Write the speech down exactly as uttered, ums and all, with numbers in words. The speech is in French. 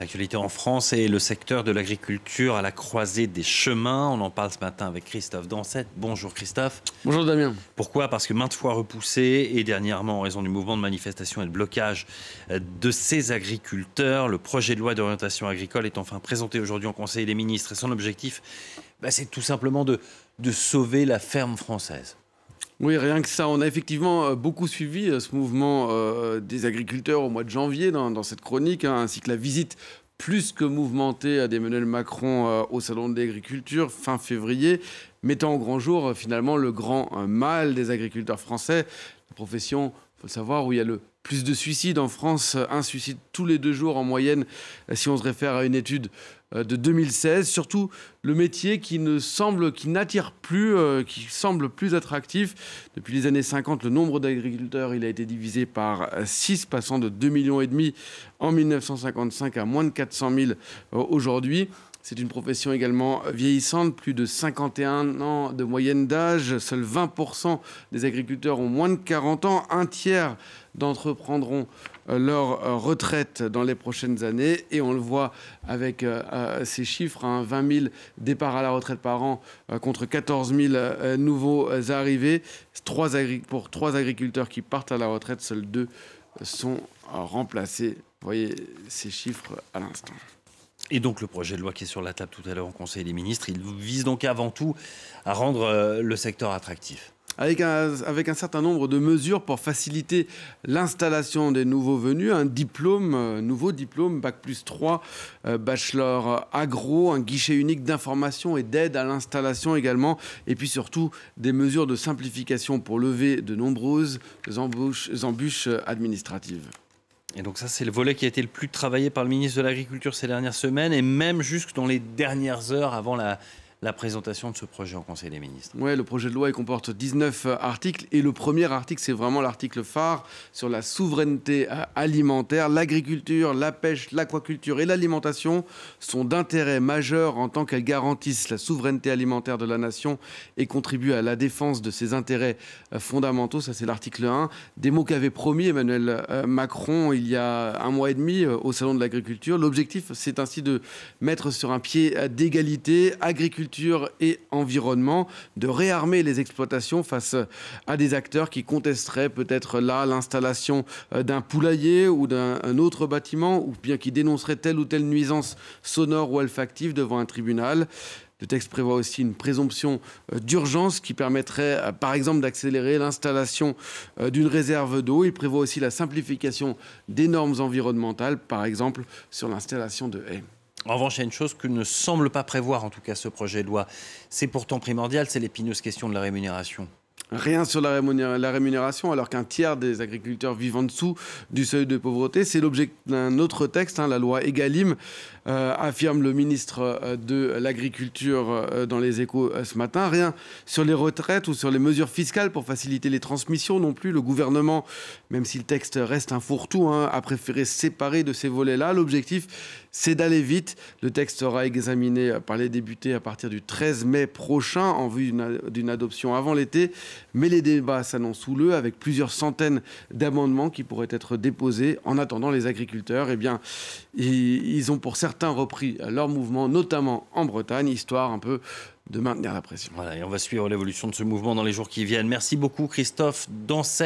L'actualité en France et le secteur de l'agriculture à la croisée des chemins. On en parle ce matin avec Christophe Dancette. Bonjour Christophe. Bonjour Damien. Pourquoi ? Parce que maintes fois repoussé et dernièrement en raison du mouvement de manifestation et de blocage de ces agriculteurs, le projet de loi d'orientation agricole est enfin présenté aujourd'hui en Conseil des ministres. Et son objectif, bah, c'est tout simplement de, de sauver la ferme française. Oui, rien que ça. On a effectivement beaucoup suivi ce mouvement euh, des agriculteurs au mois de janvier dans, dans cette chronique, hein, ainsi que la visite plus que mouvementée d'Emmanuel Macron euh, au Salon de l'Agriculture fin février, mettant au grand jour euh, finalement le grand euh, mal des agriculteurs français, la profession, il faut le savoir, où il y a le plus de suicides en France, un suicide tous les deux jours en moyenne, si on se réfère à une étude de deux mille seize. Surtout le métier qui ne semble, qui n'attire plus, qui semble plus attractif. Depuis les années cinquante, le nombre d'agriculteurs, il a été divisé par six, passant de deux virgule cinq millions en mille neuf cent cinquante-cinq à moins de quatre cent mille aujourd'hui. C'est une profession également vieillissante, plus de cinquante et un ans de moyenne d'âge. Seuls vingt pour cent des agriculteurs ont moins de quarante ans. Un tiers d'entreprendront leur retraite dans les prochaines années. Et on le voit avec euh, ces chiffres, hein, vingt mille départs à la retraite par an euh, contre quatorze mille euh, nouveaux arrivés. Trois agri- pour trois agriculteurs qui partent à la retraite, seuls deux sont remplacés. Vous voyez ces chiffres à l'instant. Et donc le projet de loi qui est sur la table tout à l'heure au Conseil des ministres, il vise donc avant tout à rendre le secteur attractif. Avec un, avec un certain nombre de mesures pour faciliter l'installation des nouveaux venus, un diplôme, euh, nouveau diplôme, bac plus trois, euh, bachelor agro, un guichet unique d'information et d'aide à l'installation également, et puis surtout des mesures de simplification pour lever de nombreuses embûches, embûches administratives. Et donc ça, c'est le volet qui a été le plus travaillé par le ministre de l'Agriculture ces dernières semaines et même jusque dans les dernières heures avant la... la présentation de ce projet au Conseil des ministres. Oui, le projet de loi il comporte dix-neuf articles et le premier article, c'est vraiment l'article phare sur la souveraineté alimentaire. L'agriculture, la pêche, l'aquaculture et l'alimentation sont d'intérêt majeur en tant qu'elles garantissent la souveraineté alimentaire de la nation et contribuent à la défense de ses intérêts fondamentaux. Ça, c'est l'article un. Des mots qu'avait promis Emmanuel Macron il y a un mois et demi au Salon de l'Agriculture. L'objectif, c'est ainsi de mettre sur un pied d'égalité agriculture et environnement, de réarmer les exploitations face à des acteurs qui contesteraient peut-être là l'installation d'un poulailler ou d'un autre bâtiment, ou bien qui dénonceraient telle ou telle nuisance sonore ou olfactive devant un tribunal. Le texte prévoit aussi une présomption d'urgence qui permettrait, par exemple, d'accélérer l'installation d'une réserve d'eau. Il prévoit aussi la simplification des normes environnementales, par exemple sur l'installation de haies. En revanche, il y a une chose que ne semble pas prévoir, en tout cas, ce projet de loi. C'est pourtant primordial, c'est l'épineuse question de la rémunération. Rien sur la rémunération, alors qu'un tiers des agriculteurs vivent en dessous du seuil de pauvreté. C'est l'objet d'un autre texte, hein, la loi Egalim, euh, affirme le ministre de l'Agriculture euh, dans les Échos euh, ce matin. Rien sur les retraites ou sur les mesures fiscales pour faciliter les transmissions non plus. Le gouvernement, même si le texte reste un fourre-tout, hein, a préféré séparer de ces volets-là. L'objectif, c'est d'aller vite. Le texte sera examiné par les députés à partir du treize mai prochain en vue d'une adoption avant l'été. Mais les débats s'annoncent houleux avec plusieurs centaines d'amendements qui pourraient être déposés. En attendant, les agriculteurs, eh bien, ils ont pour certains repris leur mouvement, notamment en Bretagne, histoire un peu de maintenir la pression. Voilà, et on va suivre l'évolution de ce mouvement dans les jours qui viennent. Merci beaucoup Christophe Dancette.